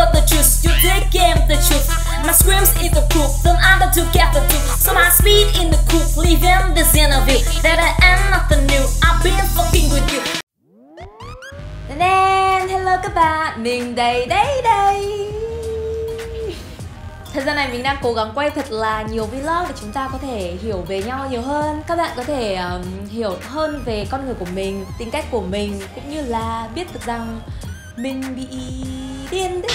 got the juice, you take game the truth. My screams is the proof, don't under to get the truth. So my speed in the coop, leaving this interview that I am nothing new, I've been fucking with you. Hello các bạn, mình đây. Thời gian này mình đang cố gắng quay thật là nhiều vlog để chúng ta có thể hiểu về nhau nhiều hơn. Các bạn có thể hiểu hơn về con người của mình, tính cách của mình, cũng như là biết được rằng mình bị điên đấy.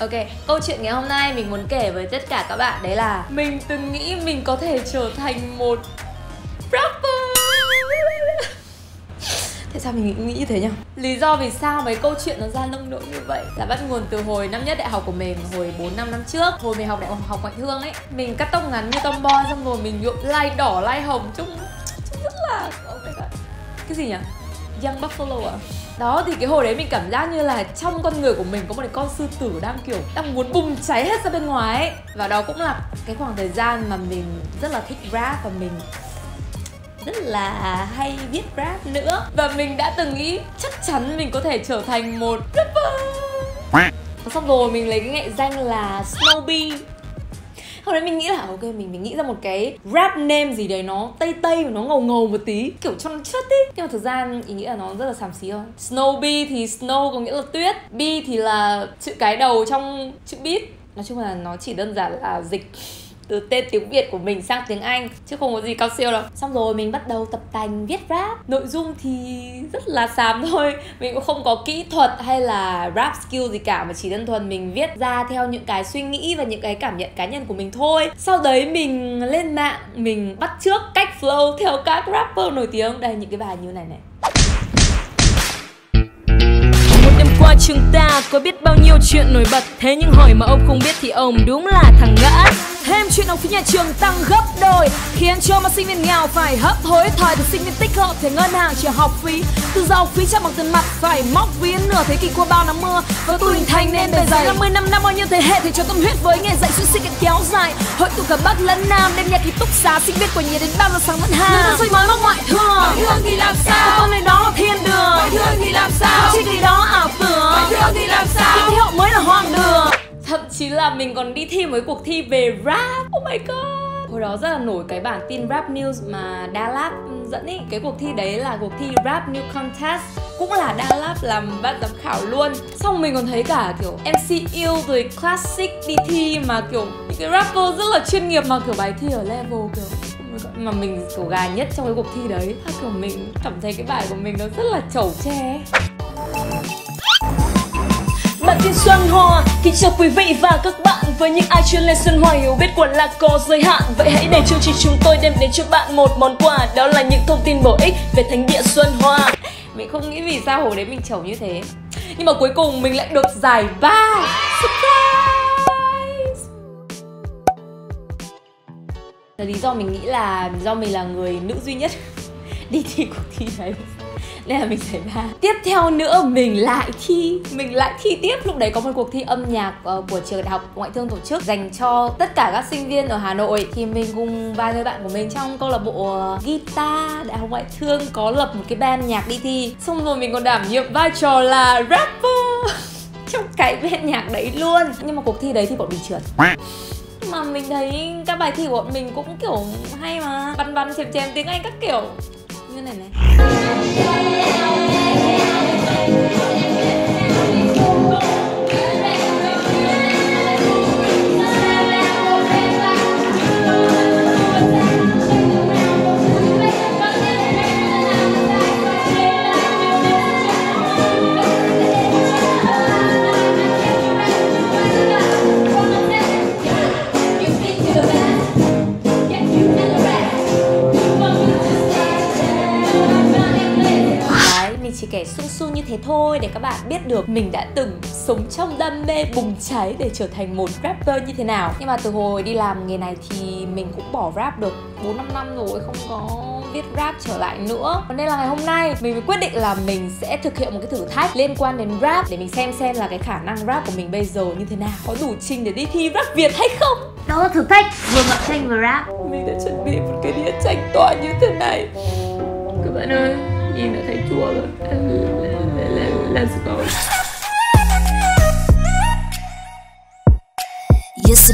Ok, câu chuyện ngày hôm nay mình muốn kể với tất cả các bạn đấy là mình từng nghĩ mình có thể trở thành một rapper. Tại sao mình nghĩ như thế nhỉ? Lý do vì sao mấy câu chuyện nó ra nông nỗi như vậy là bắt nguồn từ hồi năm nhất đại học của mình, hồi 4-5 năm trước. Hồi mình học đại học ngoại thương ấy, mình cắt tóc ngắn như tomboy, xong rồi mình nhuộm lai đỏ, lai hồng trông rất là... Oh my god. Cái gì nhỉ? Young Buffalo à? Đó, thì cái hồi đấy mình cảm giác như là trong con người của mình có một cái con sư tử đang muốn bùng cháy hết ra bên ngoài ấy. Và đó cũng là cái khoảng thời gian mà mình rất là thích rap và mình rất là hay viết rap nữa. Và mình đã từng nghĩ chắc chắn mình có thể trở thành một rapper. Xong rồi mình lấy cái nghệ danh là Snowbee. Hồi đấy mình nghĩ là ok, mình nghĩ ra một cái rap name gì đấy nó tây và nó ngầu một tí, kiểu tròn chất ý. Nhưng mà thực ra ý nghĩa là nó rất là xàm xí thôi. Snowbee thì snow có nghĩa là tuyết, bee thì là chữ cái đầu trong chữ beat. Nói chung là nó chỉ đơn giản là dịch từ tên tiếng Việt của mình sang tiếng Anh, chứ không có gì cao siêu đâu. Xong rồi mình bắt đầu tập tành viết rap. Nội dung thì rất là xàm thôi. Mình cũng không có kỹ thuật hay là rap skill gì cả, mà chỉ đơn thuần mình viết ra theo những cái suy nghĩ và những cái cảm nhận cá nhân của mình thôi. Sau đấy mình lên mạng, mình bắt chước cách flow theo các rapper nổi tiếng. Đây, những cái bài như này. Qua trường ta có biết bao nhiêu chuyện nổi bật, thế nhưng hỏi mà ông không biết thì ông đúng là thằng ngã. Thêm chuyện học phí nhà trường tăng gấp đôi khiến cho mà sinh viên nghèo phải hấp hối. Thời được sinh viên tích hợp thì ngân hàng trả học phí, từ giờ học phí trả bằng tiền mặt phải móc ví. Nửa thế kỷ qua bao năm mưa và tôi hình thành nên bề dày 50 năm bao nhiêu thế hệ thì cho tâm huyết với nghề dạy suy sinh kéo dài. Hội tụ cả Bắc lẫn Nam đêm nhạc ký túc xá, sinh viên của nhà đến bao giờ sáng vẫn hàng. Nếu tôi mới mong ngoại thương, ngoại thương thì làm sao? Con này đó là thiên đường, ngoại thương thì làm sao? Trích thì đó ảo tưởng, ngoại thương thì làm sao? Thì họ mới là hoang đường. Thậm chí là mình còn đi thi mấy cuộc thi về rap. Oh my god. Hồi đó rất là nổi cái bản tin Rap News mà Dalap dẫn ý. Cái cuộc thi đấy là cuộc thi Rap New Contest, cũng là Dalap làm ban giám khảo luôn. Xong mình còn thấy cả kiểu MC yêu rồi classic đi thi mà kiểu những cái rapper rất là chuyên nghiệp mà kiểu bài thi ở level kiểu mà mình kiểu gà nhất trong cái cuộc thi đấy. Thật kiểu mình cảm thấy cái bài của mình nó rất là chẩu tre. Bản tin Xuân Hòa kính chào quý vị và các bạn. Với những ai chưa lên Xuân Hòa, hiểu biết của Lạc có giới hạn, vậy hãy để chương trình chúng tôi đem đến cho bạn một món quà, đó là những thông tin bổ ích về thánh địa Xuân Hòa. Mình không nghĩ vì sao hồi đấy mình trầu như thế, nhưng mà cuối cùng mình lại được giải ba. Surprise! Lý do mình nghĩ là do mình là người nữ duy nhất đi thi cuộc thi đấy nên là mình giải ba. Tiếp theo nữa mình lại thi tiếp. Lúc đấy có một cuộc thi âm nhạc của trường đại học ngoại thương tổ chức dành cho tất cả các sinh viên ở Hà Nội, thì mình cùng vài người bạn của mình trong câu lạc bộ guitar đại học ngoại thương có lập một cái band nhạc đi thi. Xong rồi mình còn đảm nhiệm vai trò là rapper trong cái band nhạc đấy luôn. Nhưng mà cuộc thi đấy thì bọn mình trượt. Mà mình thấy các bài thi của bọn mình cũng kiểu hay mà, văn văn chèm tiếng Anh các kiểu như này. Chỉ kể sung sung như thế thôi để các bạn biết được mình đã từng sống trong đam mê bùng cháy để trở thành một rapper như thế nào. Nhưng mà từ hồi đi làm nghề này thì mình cũng bỏ rap được 4-5 năm rồi, không có viết rap trở lại nữa. Nên là ngày hôm nay mình mới quyết định là mình sẽ thực hiện một cái thử thách liên quan đến rap để mình xem là cái khả năng rap của mình bây giờ như thế nào, có đủ trình để đi thi rap Việt hay không. Đó là thử thách vừa mặc tranh vừa rap. Mình đã chuẩn bị một cái đĩa tranh to như thế này. Các bạn ơi, nhìn đã thấy chua rồi. Let's go.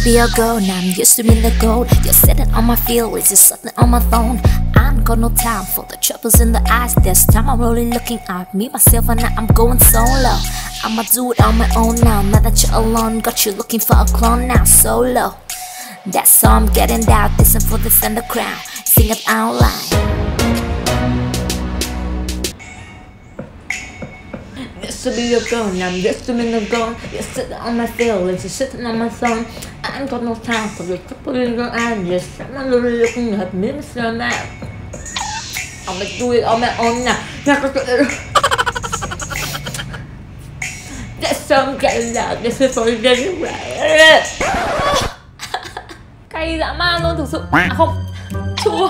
be a girl, now I'm used to being the gold. You're sitting on my feelings, you're sitting on my phone. I ain't got no time for the troubles in the eyes. This time I'm really looking at me, myself, and now I'm going solo. I'ma do it on my own now, now that you're alone. Got you looking for a clone now, solo. That's all I'm getting down, this and for this and the crown. Sing it out loud. To be your girl, now I'm just doing the girl. You're sitting on my feelings, you're sitting on my phone. I ain't got no time for the couple in your eyes. Yes, I'm really looking at me, Mr. Man. I'ma do it on my own now. That song getting loud, this is for you. Cay dã man luôn, thực sự. À không, chua.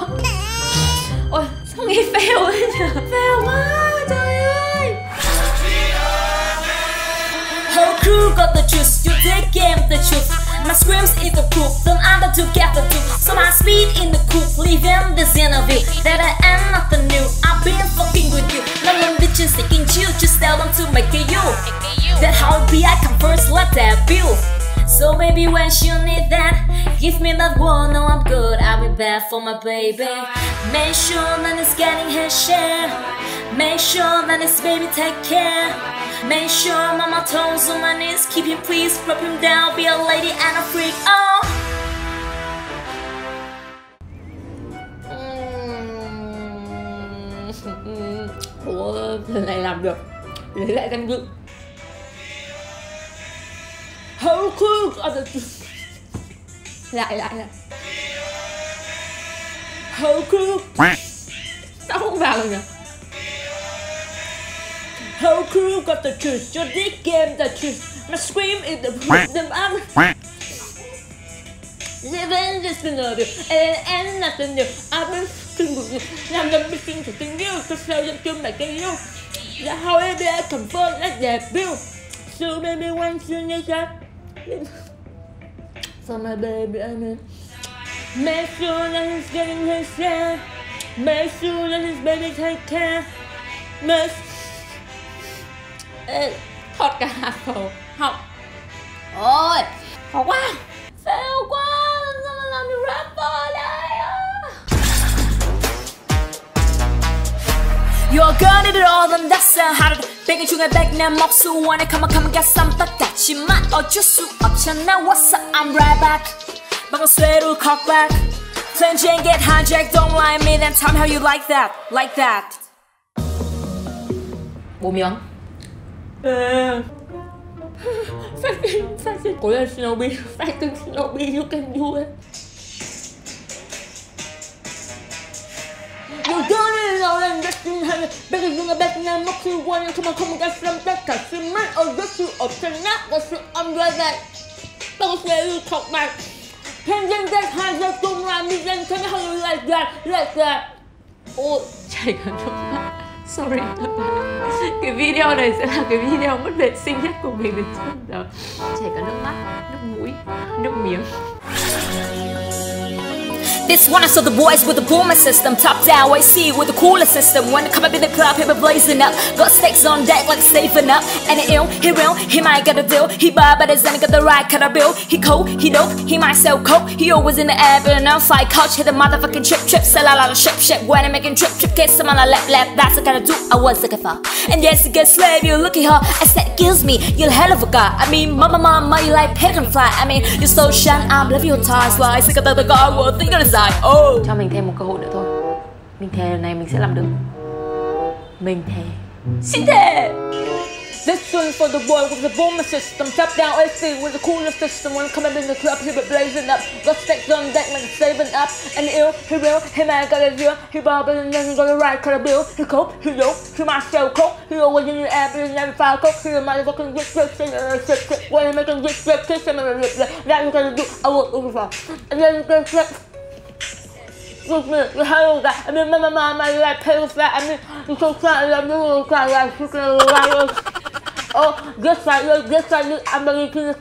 Ôi, sao nghĩ fail thế nhỉ? Fail quá. Whole crew got the juice, you take game the truth. My screams is the proof, don't under to get the truth. So my speed in the coop, leaving this interview. That I am nothing new, I've been fucking with you. No one bitches taking you, just tell them to make it you. That how it be, I come first, let that build. So baby when she need that, give me that one, no I'm good, I'll be back for my baby. Make sure that it's getting her share. Make sure that it's baby take care. Make sure mama toes on my knees, keep him please, rub him down, be a lady and a freak. Oh. Ủa, lần này làm được, lấy lại danh dự. Hầu khu, lại. Hầu khu, sao không vào được nhỉ? Whole crew got the truth, your dick game the truth. My scream is the proof, them up. Living this scenario, and nothing new. I've been fucking with you, now I'm looking to think you. So slow them to make it you. The holiday I confirm, let that build. So baby, once you need that. For my baby, I mean. Make sure that he's getting his share. Make sure that his baby take care. Make thọt cả hạt khẩu học. Ôi, khó quá, fail quá, sao mà làm được rapper đây à? You're gonna do all them that's a hard. Bên chung ngày back now móc su wanna come and get some tất cả chỉ mắt ở chút su up channel what's up I'm right back. Bằng con xuê đu cock back. Turn chain get hijacked don't lie me then tell me how you like that, like that. 4 miếng. Phát sinh cố lên Snowbee, phát sinh Snowbee you can do it. You don't need all that nothing heavy. Better than a bad man, not you want to come and get some back. Cause you might or just you option not what you under that. Don't say you talk back. Can you get high just don't run me then tell me how you like that, like that. Oh, chạy gần trong. Sorry. Cái video này sẽ là cái video mất vệ sinh nhất của mình đến trước giờ. Chảy cả nước mắt, nước mũi, nước miếng. This one I saw the boys with the booming system. Top down, I see with the cooler system. When they come up in the club, he be blazing up. Got stakes on deck like saving up. And he ill, he real, he might get a deal. He buy, but his ain't got the right kind of bill. He cold, he dope, he might sell coke. He always in the air, but an outside couch. Hit the motherfucking trip, sell a lot of ship. When I'm making trip, kiss him on a lap. That's the kind of dude I was looking for. And yes, he gets slave, you look at her. I said, kills me, you're a hell of a guy. I mean, mama, you like pig and fly. I mean, you're so shine, I love your ties. Why, sick of the guy, well, think of cho mình thêm một cơ hội nữa thôi. Mình thề lần này mình sẽ làm được. Mình thề. Xin thề. This one for the boy with the booming system. Top down AC with the cooler system. When coming in the club, he be blazing up. Got stakes on deck, man, saving up. And ill, he real, he man got a deal. He bob and then he got the right kind of bill. He cope, he low, he might sell coke. He always in the air, but he never found coke. He might fucking get stripped, and then he stripped. When he making get stripped, kiss him and rip. That you gotta do, I won't lose her. And then he gets stripped. Look me, you handle that. I mean, my like pale fat. I mean, you so sad, I'm doing cry like fucking liars. Oh, just like you, I'm gonna kill this.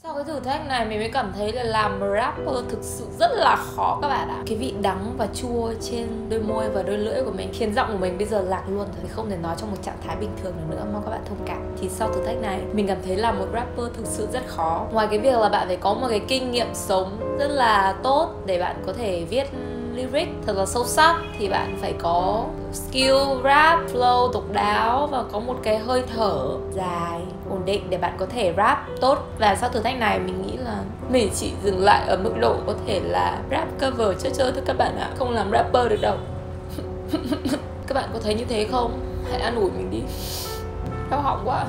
Sao cái thử thách này mình mới cảm thấy là làm rapper thực sự rất là khó các bạn ạ. Cái vị đắng và chua trên đôi môi và đôi lưỡi của mình khiến giọng của mình bây giờ lạc luôn, thì không thể nói trong một trạng thái bình thường được nữa, mong các bạn thông cảm. Thì sau thử thách này mình cảm thấy là một rapper thực sự rất khó. Ngoài cái việc là bạn phải có một cái kinh nghiệm sống rất là tốt để bạn có thể viết lyric thật là sâu sắc, thì bạn phải có skill rap, flow độc đáo và có một cái hơi thở dài ổn định để bạn có thể rap tốt. Và sau thử thách này mình nghĩ là mình chỉ dừng lại ở mức độ có thể là rap cover chơi thôi các bạn ạ, không làm rapper được đâu. Các bạn có thấy như thế không? Hãy an ủi mình đi. Đau họng quá,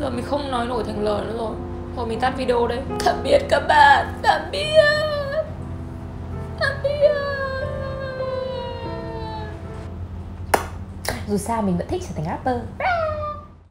giờ mình không nói nổi thành lời nữa rồi. Thôi mình tắt video đây. Tạm biệt các bạn, tạm biệt. Dù sao mình vẫn thích trở thành rapper.